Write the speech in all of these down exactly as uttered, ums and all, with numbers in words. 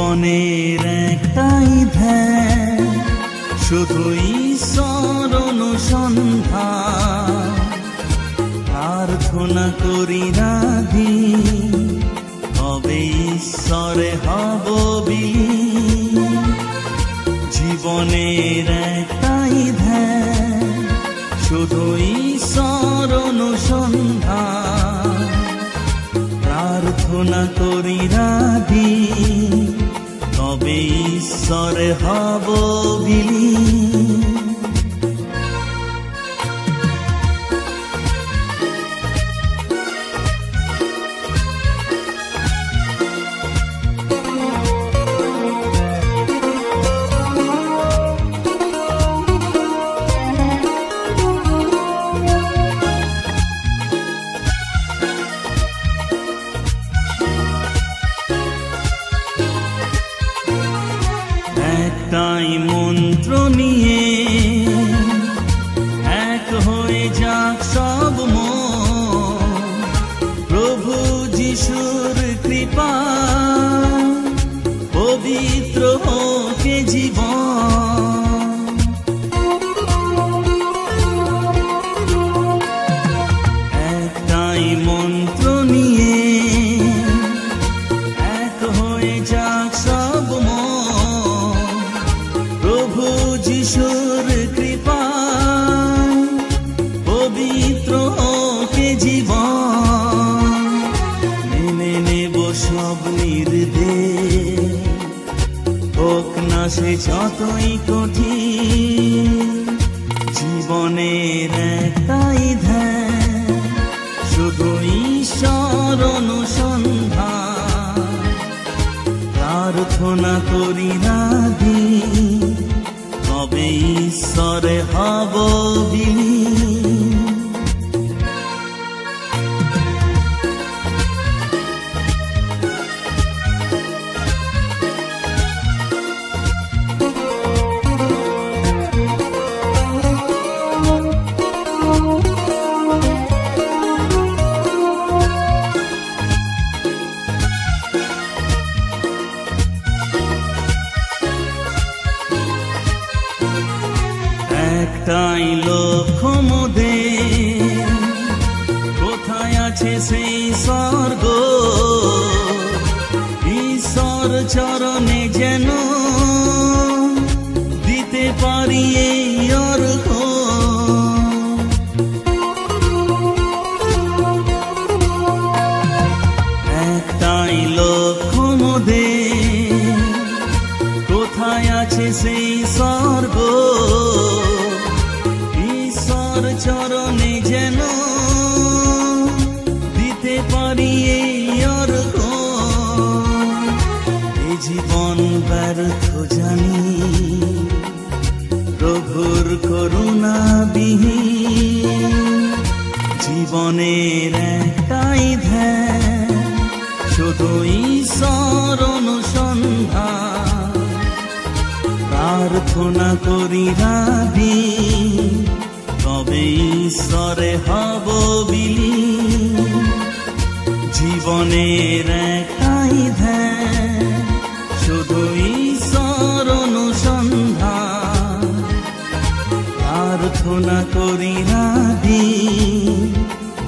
জীবনের একটাই ধ্যান, শুধুই শরণ সন্ধান। প্রার্থনা করি রাধি, তবে ঈশ্বরে হব বিলীন। জীবনের একটাই ধ্যান, শুধুই শরণ সন্ধান। প্রার্থনা করি রাধি, তবে ঈশ্বরে হব বিলীন। তাই মন্ত্র নিয়ে এক হয়ে যাক সব মন, প্রভু যিশুর কৃপা পবিত্র হোক জীবন। এক তাই মন্ত্র নিয়ে এক হয়ে যাক সব মন, যিশুর কৃপা পবিত্র ওকে জীবন। মেনে নেব সব নির্দেশ, হোক না সে যতই কঠিন। জীবনের একটাই ধ্যান, শুধু ঈশ্বর অনুসন্ধান। প্রার্থনা করি রাধি, তবে ঈশ্বরে হব বিলীন। তাই লক্ষ্য মোদের, কোথায় আছে সেই স্বর্গ? ঈশ্বর চরণে যেন দিতে পারি এই অর্ঘ। তাই লক্ষ্য মোদের, কোথায় আছে সেই স্বর্গ? চরণে যেন দিতে পারি এই অর্ঘ। এ জীবন ব্যর্থ জানি, প্রভুর করুণা বিহীন। জীবনের একটাই ধ্যান, শুধু ঈশ্বর অনুসন্ধান। প্রার্থনা করি রাধি, তবে ঈশ্বরে হব বিলীন। জীবনের একটাই ধ্যান, শুধু ঈশ্বর অনুসন্ধান। প্রার্থনা করি রাধি,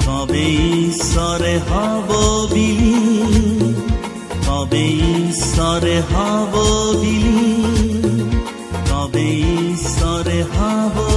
তবে ঈশ্বরে হব বিলীন। তবে ঈশ্বরে হব বিলীন। তবে ঈশ্বরে হব